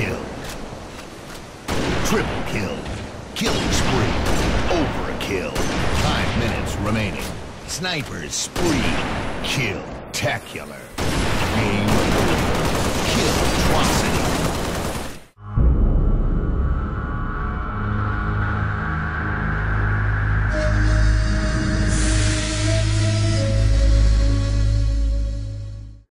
kill. Triple kill. Killing spree. Overkill. 5 minutes remaining. Snipers spree. Kill-tacular. Aim. Kill-trosity.